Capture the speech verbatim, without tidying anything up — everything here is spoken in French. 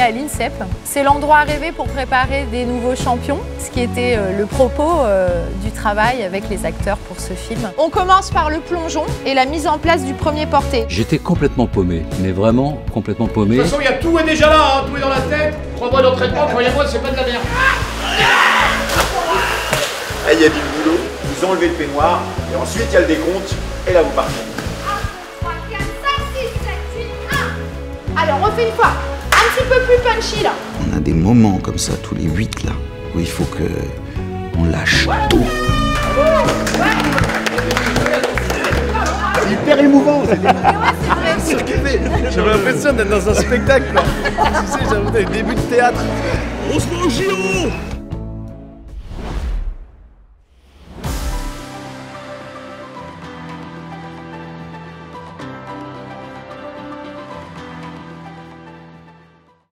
année à l'INSEP. C'est l'endroit rêvé pour préparer des nouveaux champions, ce qui était le propos du travail avec les acteurs pour ce film. On commence par le plongeon et la mise en place du premier porté. J'étais complètement paumé, mais vraiment complètement paumé. De toute façon, il y a tout est déjà là, hein, tout est dans la tête. Trois mois d'entraînement, croyez-moi, c'est pas de la merde. Là, il y a du boulot, vous enlevez le peignoir, et ensuite il y a le décompte, et là vous partez. un, deux, trois, quatre, cinq, six, sept, huit, un. Allez, on refait une fois, un petit peu plus punchy là. On a des moments comme ça, tous les huit là, où il faut que on lâche ouais. tout. C'est hyper émouvant. J'avais l'impression d'être dans un spectacle. Tu sais, j'avais des débuts de théâtre. On se met au giron.